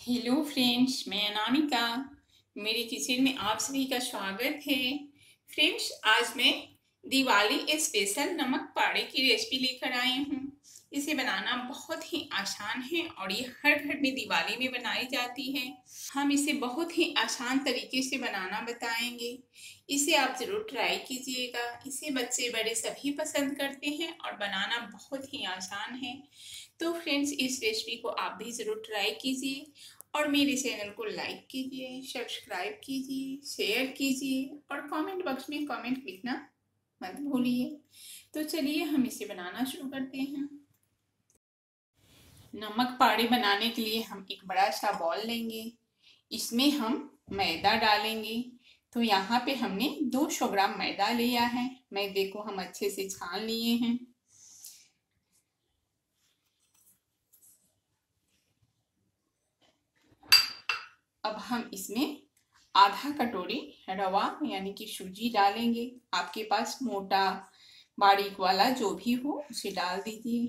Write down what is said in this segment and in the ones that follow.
Hello friends, मैं अनामिका, मेरे kitchen में आप सभी का स्वागत है। फ्रेंड्स, आज मैं दिवाली स्पेशल नमक पारे की रेसिपी लेकर आई हूँ। इसे बनाना बहुत ही आसान है और ये हर घर में दिवाली में बनाई जाती है। हम इसे बहुत ही आसान तरीके से बनाना बताएंगे। इसे आप ज़रूर ट्राई कीजिएगा। इसे बच्चे बड़े सभी पसंद करते हैं और बनाना बहुत ही आसान है। तो फ्रेंड्स, इस रेसिपी को आप भी ज़रूर ट्राई कीजिए और मेरे चैनल को लाइक कीजिए, सब्सक्राइब कीजिए, शेयर कीजिए और कॉमेंट बॉक्स में कॉमेंट लिखना मत भूलिए। तो चलिए हम इसे बनाना शुरू करते हैं। नमक पारे बनाने के लिए हम एक बड़ा सा बॉल लेंगे, इसमें हम मैदा डालेंगे। तो यहाँ पे हमने 200 ग्राम मैदा लिया है। मैदे को हम अच्छे से छान लिए हैं। अब हम इसमें आधा कटोरी रवा यानी कि सूजी डालेंगे। आपके पास मोटा बारीक वाला जो भी हो उसे डाल दीजिए।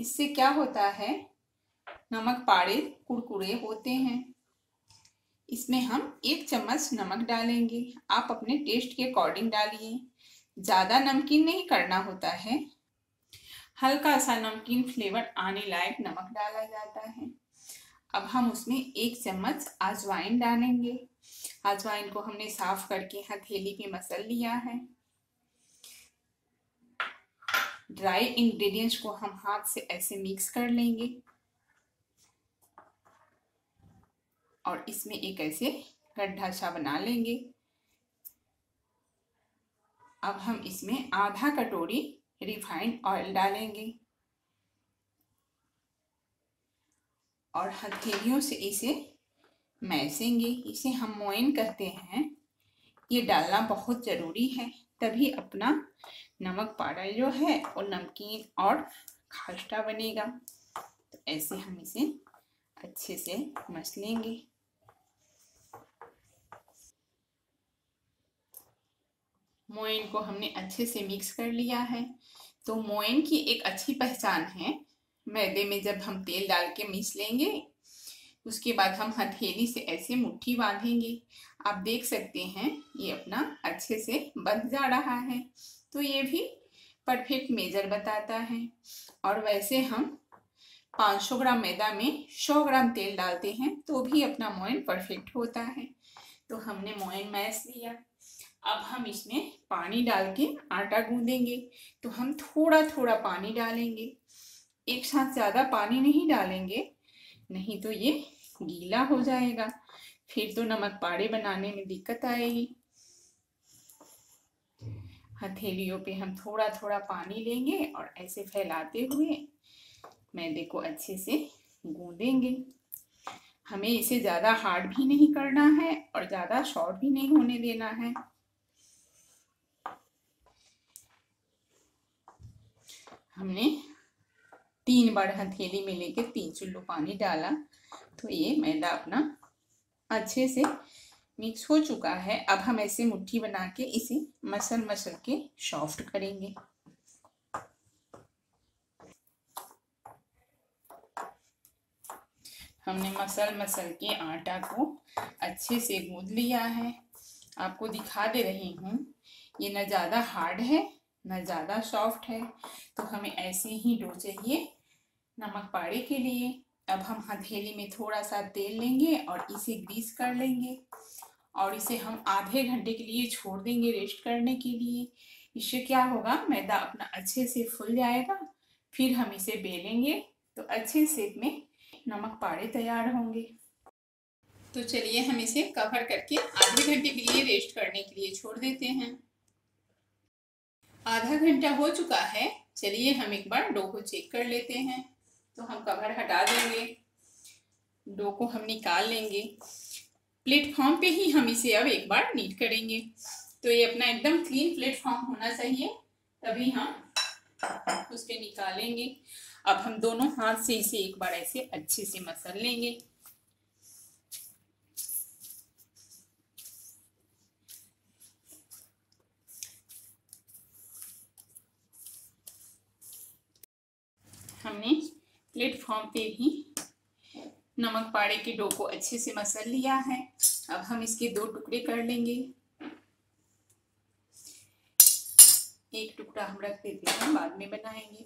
इससे क्या होता है, नमक पारे कुरकुरे होते हैं। इसमें हम 1 चम्मच नमक डालेंगे। आप अपने टेस्ट के अकॉर्डिंग डालिए। ज़्यादा नमकीन नहीं करना होता है, हल्का सा नमकीन फ्लेवर आने लायक नमक डाला जाता है। अब हम उसमें 1 चम्मच अजवाइन डालेंगे। अजवाइन को हमने साफ करके हथेली पे मसल लिया है। ड्राई इंग्रेडिएंट्स को हम हाथ से ऐसे मिक्स कर लेंगे और इसमें एक ऐसे गड्ढा सा बना लेंगे। अब हम इसमें आधा कटोरी रिफाइंड ऑयल डालेंगे और हथेलियों से इसे मैसेंगे। इसे हम मोइन कहते हैं। ये डालना बहुत ज़रूरी है, तभी अपना नमक पारा जो है वो नमकीन और खास्टा बनेगा। तो ऐसे हम इसे अच्छे से मसलेंगे। मोयन को हमने अच्छे से मिक्स कर लिया है। तो मोयन की एक अच्छी पहचान है, मैदे में जब हम तेल डाल के मिस लेंगे उसके बाद हम हथेली से ऐसे मुट्ठी बांधेंगे। आप देख सकते हैं ये अपना अच्छे से बंध जा रहा है। तो ये भी परफेक्ट मेजर बताता है। और वैसे हम 500 ग्राम मैदा में 100 ग्राम तेल डालते हैं तो भी अपना मोयन परफेक्ट होता है। तो हमने मोयन मैस लिया। अब हम इसमें पानी डाल के आटा गूंदेंगे। तो हम थोड़ा थोड़ा पानी डालेंगे, एक साथ ज़्यादा पानी नहीं डालेंगे, नहीं तो ये गीला हो जाएगा, फिर तो नमक पारे बनाने में दिक्कत आएगी। हथेलियों पे हम थोड़ा थोड़ा पानी लेंगे और ऐसे फैलाते हुए मैदे को अच्छे से गूंदेंगे। हमें इसे ज़्यादा हार्ड भी नहीं करना है और ज़्यादा शॉर्ट भी नहीं होने देना है। हमने 3 बार हथेली में लेके 3 चुल्लू पानी डाला। तो ये मैदा अपना अच्छे से मिक्स हो चुका है। अब हम ऐसे मुट्ठी बना के इसे मसल मसल के सॉफ्ट करेंगे। हमने मसल मसल के आटा को अच्छे से गूंद लिया है। आपको दिखा दे रही हूँ, ये ना ज़्यादा हार्ड है ना ज़्यादा सॉफ्ट है। तो हमें ऐसे ही डो चाहिए नमक पारे के लिए। अब हम हथेली में थोड़ा सा तेल लेंगे और इसे ग्रीस कर लेंगे और इसे हम आधे घंटे के लिए छोड़ देंगे रेस्ट करने के लिए। इससे क्या होगा, मैदा अपना अच्छे से फूल जाएगा। फिर हम इसे बेलेंगे तो अच्छे शेप में नमक पारे तैयार होंगे। तो चलिए हम इसे कवर करके आधे घंटे के लिए रेस्ट करने के लिए छोड़ देते हैं। आधा घंटा हो चुका है। चलिए हम एक बार डो को चेक कर लेते हैं। तो हम कवर हटा देंगे, डो को हम निकाल लेंगे। प्लेटफॉर्म पे ही हम इसे अब एक बार नीट करेंगे। तो ये अपना एकदम क्लीन प्लेटफॉर्म होना चाहिए, तभी हम उसके निकालेंगे। अब हम दोनों हाथ से इसे एक बार ऐसे अच्छे से मसल लेंगे। हमने प्लेटफॉर्म पे भी नमक पारे के डो को अच्छे से मसल लिया है। अब हम इसके दो टुकड़े कर लेंगे। एक टुकड़ा हम रख देते हैं, बाद में बनाएंगे।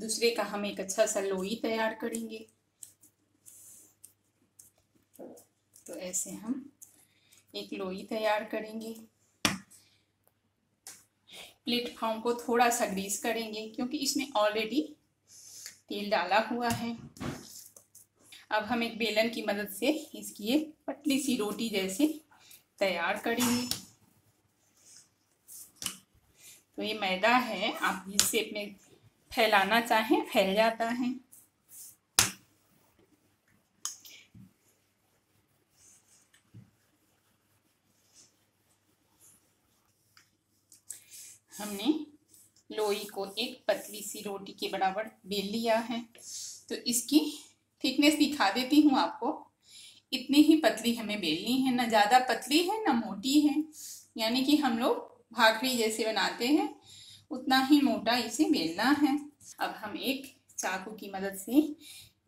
दूसरे का हम एक अच्छा सा लोई तैयार करेंगे। तो ऐसे हम एक लोई तैयार करेंगे। प्लेटफॉर्म को थोड़ा सा ग्रीस करेंगे क्योंकि इसमें ऑलरेडी तेल डाला हुआ है। अब हम एक बेलन की मदद से इसकी ये पतली सी रोटी जैसे तैयार करेंगे। तो ये मैदा है, आप इस शेप में फैलाना चाहें फैल जाता है। हमने लोई को एक पतली सी रोटी के बराबर बेल लिया है। तो इसकी थिकनेस दिखा देती हूँ आपको। इतनी ही पतली हमें बेलनी है, ना ज़्यादा पतली है ना मोटी है। यानी कि हम लोग भाखड़ी जैसे बनाते हैं उतना ही मोटा इसे बेलना है। अब हम एक चाकू की मदद से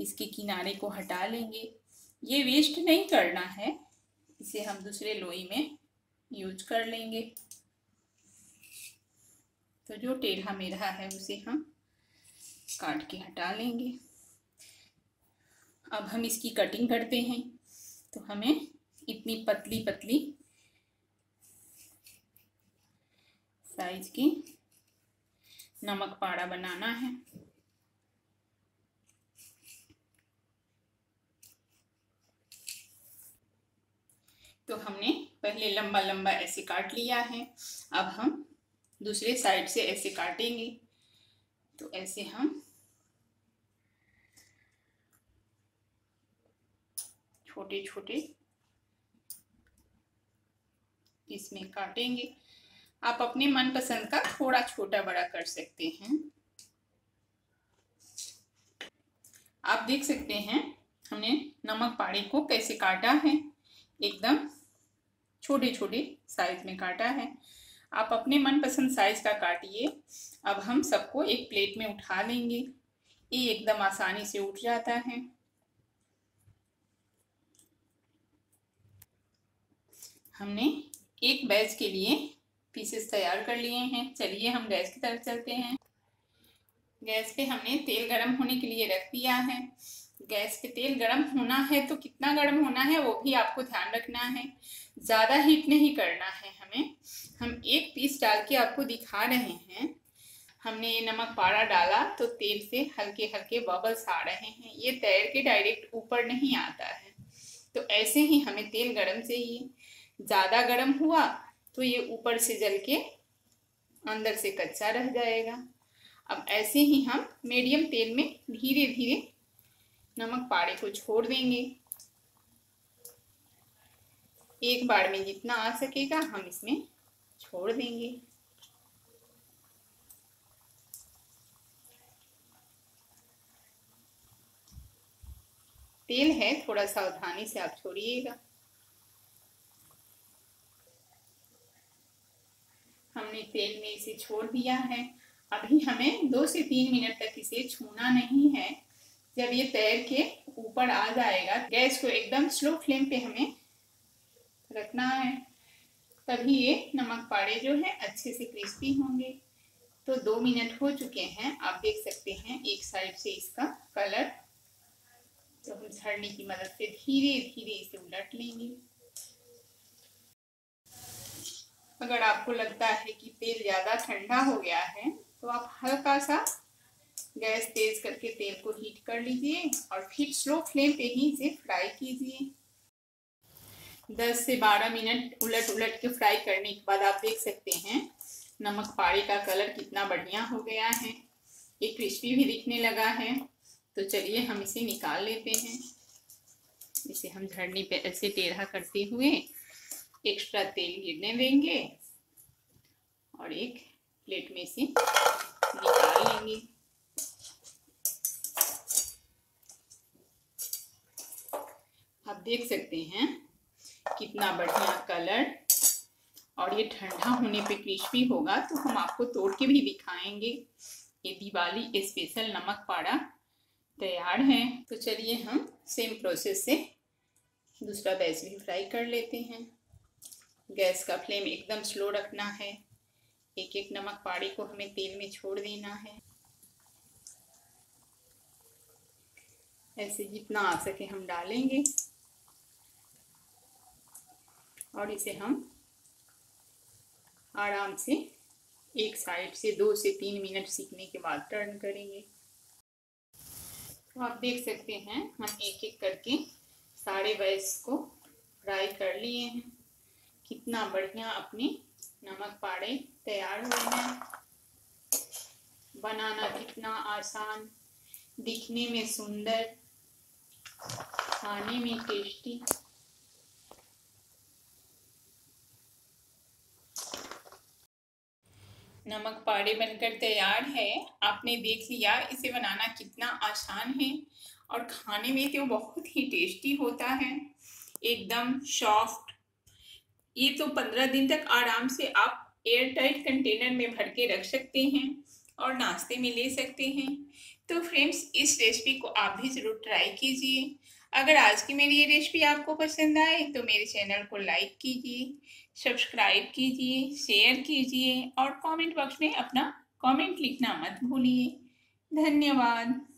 इसके किनारे को हटा लेंगे। ये वेस्ट नहीं करना है, इसे हम दूसरे लोई में यूज कर लेंगे। तो जो टेढ़ा मेढ़ा है उसे हम काट के हटा लेंगे। अब हम इसकी कटिंग करते हैं। तो हमें इतनी पतली पतली साइज की नमक पारा बनाना है। तो हमने पहले लंबा लंबा ऐसे काट लिया है। अब हम दूसरे साइड से ऐसे काटेंगे। तो ऐसे हम छोटे छोटे इसमें काटेंगे। आप अपने मनपसंद का थोड़ा छोटा बड़ा कर सकते हैं। आप देख सकते हैं हमने नमक पारे को कैसे काटा है, एकदम छोटे छोटे साइज में काटा है। आप अपने मनपसंद साइज का काटिए। अब हम सबको एक प्लेट में उठा लेंगे। ये एकदम आसानी से उठ जाता है। हमने एक बैच के लिए पीसेस तैयार कर लिए हैं। चलिए हम गैस की तरफ चलते हैं। गैस पे हमने तेल गरम होने के लिए रख दिया है। गैस पे तेल गरम होना है तो कितना गरम होना है वो भी आपको ध्यान रखना है। ज़्यादा हीट नहीं करना है हमें। हम एक पीस डाल के आपको दिखा रहे हैं। हमने ये नमक पारा डाला तो तेल से हल्के हल्के बबल्स आ रहे हैं। ये तैर के डायरेक्ट ऊपर नहीं आता है। तो ऐसे ही हमें तेल गरम चाहिए। ज़्यादा गर्म हुआ तो ये ऊपर से जल के अंदर से कच्चा रह जाएगा। अब ऐसे ही हम मीडियम तेल में धीरे धीरे नमक पारे को छोड़ देंगे। एक बार में जितना आ सकेगा हम इसमें छोड़ देंगे। तेल है, थोड़ा सावधानी से आप छोड़िएगा। हमने तेल में इसे छोड़ दिया है। अभी हमें 2 से 3 मिनट तक इसे छूना नहीं है। जब ये तैर के ऊपर आ जाएगा, गैस को एकदम स्लो फ्लेम पे हमें रखना है, तभी ये नमक पारे जो है अच्छे से क्रिस्पी होंगे। तो 2 मिनट हो चुके हैं। आप देख सकते हैं एक साइड से इसका कलर। तो हम छलनी की मदद से धीरे धीरे इसे उलट लेंगे। अगर आपको लगता है कि तेल ज़्यादा ठंडा हो गया है तो आप हल्का सा गैस तेज करके तेल को हीट कर लीजिए और फिर स्लो फ्लेम पे ही इसे फ्राई कीजिए। 10 से 12 मिनट उलट उलट के फ्राई करने के बाद आप देख सकते हैं नमक पारे का कलर कितना बढ़िया हो गया है। ये क्रिस्पी भी दिखने लगा है। तो चलिए हम इसे निकाल लेते हैं। इसे हम झरने पे ऐसे टेढ़ा करते हुए एक्स्ट्रा तेल गिरने देंगे और एक प्लेट में इसे निकाल लेंगे। आप देख सकते हैं कितना बढ़िया कलर, और ये ठंडा होने पे क्रिस्पी होगा। तो हम आपको तोड़ के भी दिखाएंगे। ये दिवाली स्पेशल नमक पारा तैयार हैं। तो चलिए हम सेम प्रोसेस से दूसरा बैच भी फ्राई कर लेते हैं। गैस का फ्लेम एकदम स्लो रखना है। एक एक नमक पारे को हमें तेल में छोड़ देना है। ऐसे जितना आ सके हम डालेंगे और इसे हम आराम से एक साइड से 2 से 3 मिनट सीखने के बाद टर्न करेंगे। तो आप देख सकते हैं हम एक एक करके सारे बैच को फ्राई कर लिए हैं। कितना बढ़िया अपने नमक पारे तैयार हुए हैं। बनाना कितना आसान, दिखने में सुंदर, खाने में टेस्टी। नमक पारे बनकर तैयार है। आपने देख लिया इसे बनाना कितना आसान है और खाने में तो बहुत ही टेस्टी होता है, एकदम सॉफ्ट। ये तो 15 दिन तक आराम से आप एयर टाइट कंटेनर में भर के रख सकते हैं और नाश्ते में ले सकते हैं। तो फ्रेंड्स, इस रेसिपी को आप भी ज़रूर ट्राई कीजिए। अगर आज की मेरी ये रेसिपी आपको पसंद आए तो मेरे चैनल को लाइक कीजिए, सब्सक्राइब कीजिए, शेयर कीजिए और कमेंट बॉक्स में अपना कमेंट लिखना मत भूलिए। धन्यवाद।